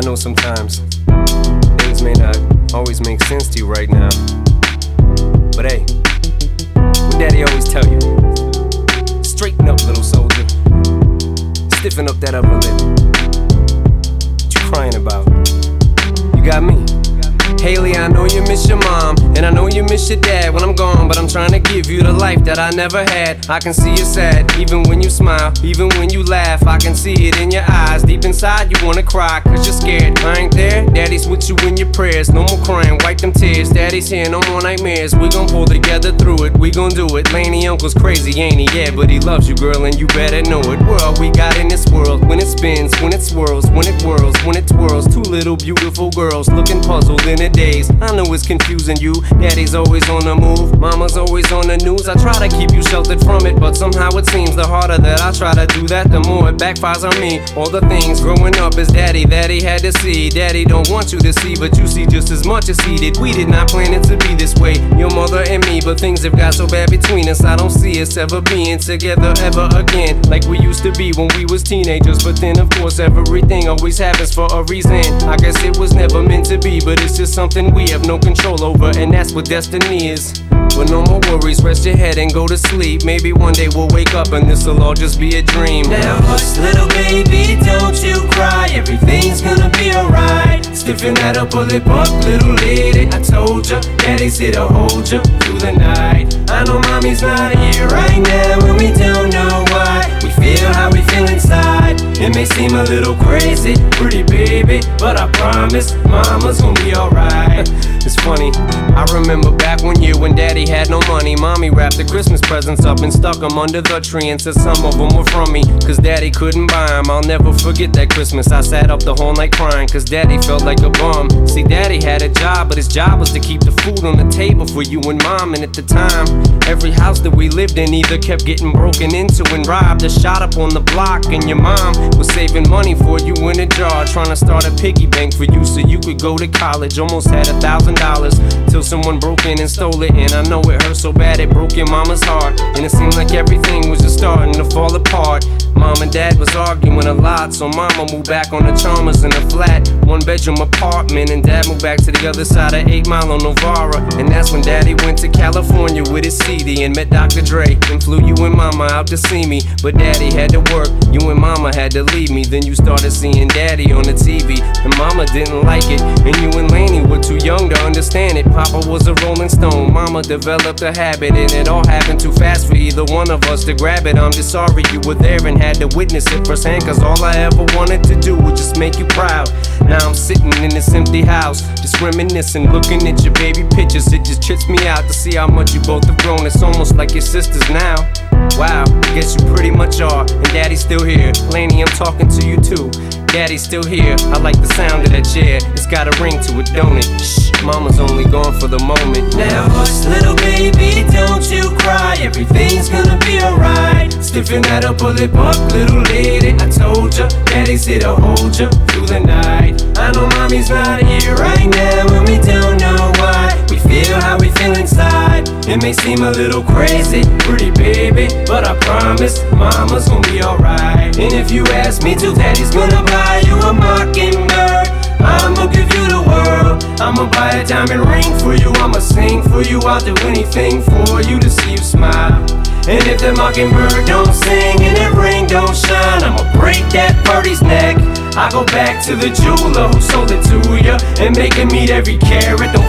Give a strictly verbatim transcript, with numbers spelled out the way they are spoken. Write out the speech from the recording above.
I know sometimes things may not always make sense to you right now, but hey, what Daddy always tell you, straighten up, little soldier, stiffen up that upper lip. What you crying about? You got me. Hailie, I know you miss your mom, and I know you miss your dad when I'm gone, but I'm trying to give you the life that I never had. I can see you're sad, even when you smile, even when you laugh, I can see it in your eyes. Deep inside you wanna cry, cause you're scared, I ain't there. Daddy's with you in your prayers, no more crying, wipe them tears. Daddy's here, no more nightmares, we gon' pull together through it, we gon' do it. Lainey, uncle's crazy, ain't he? Yeah, but he loves you, girl, and you better know it. World we got in this world, when it spins, when it swirls, when it whirls, when it twirls. Two little beautiful girls, looking puzzled in a days. I know it's confusing you. Daddy's always on the move, mama's always on the news. I try to keep you sheltered from it, but somehow it seems the harder that I try to do that, the more it backfires on me. All the things growing up is Daddy that he had to see. Daddy don't want you to see, but you see just as much as he did. We did not plan it to be this way, your mother and me, but things have got so bad between us. I don't see us ever being together ever again, like we used to be when we was teenagers. But then of course everything always happens for a reason. I guess it was never meant to be, but it's just something we have no control over, and that's what destiny is. But no more worries, rest your head and go to sleep. Maybe one day we'll wake up and this'll all just be a dream. Now hush, little baby, don't you cry, everything's gonna be alright. Stiffen that upper lip up, little lady, I told ya, Daddy's here to hold ya through the night. I know mommy's not here right now, and we don't know why. We feel how we feel inside, it may seem a little crazy, pretty baby, but I promise, mama's gonna be alright. It's funny, I remember back one year when Daddy had no money, Mommy wrapped the Christmas presents up and stuck them under the tree and said some of them were from me, cause Daddy couldn't buy them. I'll never forget that Christmas, I sat up the whole night crying, cause Daddy felt like a bum. See, Daddy had a job, but his job was to keep the food on the table for you and Mom, and at the time, every house that we lived in either kept getting broken into and robbed or shot up on the block, and your mom was saving money for you in a jar, trying to start a piggy bank for you so you could go to college. Almost had a thousand dollars, till someone broke in and stole it, and I know it hurt so bad it broke your mama's heart. And it seemed like everything was just starting to fall apart. Mom and Dad was arguing a lot, so Mama moved back on the Chalmers in a flat one bedroom apartment, and Dad moved back to the other side of eight mile on Novara. And that's when Daddy went to California with his C D and met Doctor Dre, and flew you and Mama out to see me. But Daddy had to work, you and Mama had to leave me. Then you started seeing Daddy on the T V, and Mama didn't like it, and you and Lainey were too young to understand it. Papa was a rolling stone, Mama developed a habit, and it all happened too fast for either one of us to grab it. I'm just sorry you were there and had to witness it firsthand, cause all I ever wanted to do was just make you proud. Now I'm sitting in this empty house, just reminiscing, looking at your baby pictures. It just trips me out to see how much you both have grown. It's almost like your sisters now. Wow, I guess you pretty much are. And Daddy's still here. Lainey, I'm talking to you too. Daddy's still here. I like the sound of that chair, it's got a ring to it, don't it? Shh, Mama's only gone for the moment. Now hush, little baby, don't you cry, everything's gonna be alright. Stiffen that upper lip up, little lady, I told ya, Daddy's here to hold ya through the night. I know mommy's not here right now, and we don't know why. We feel how we feel inside, it may seem a little crazy, pretty baby, but I promise, mama's gonna be alright. And if you ask me to, Daddy's gonna buy you a Mockingbird, I'ma give you the world, I'ma buy a diamond ring for you, I'ma sing for you, I'll do anything for you to see you smile. And if that Mockingbird don't sing and that ring don't shine, I'ma break that birdie's neck. I go back to the jeweler who sold it to ya, and make him eat every carrot.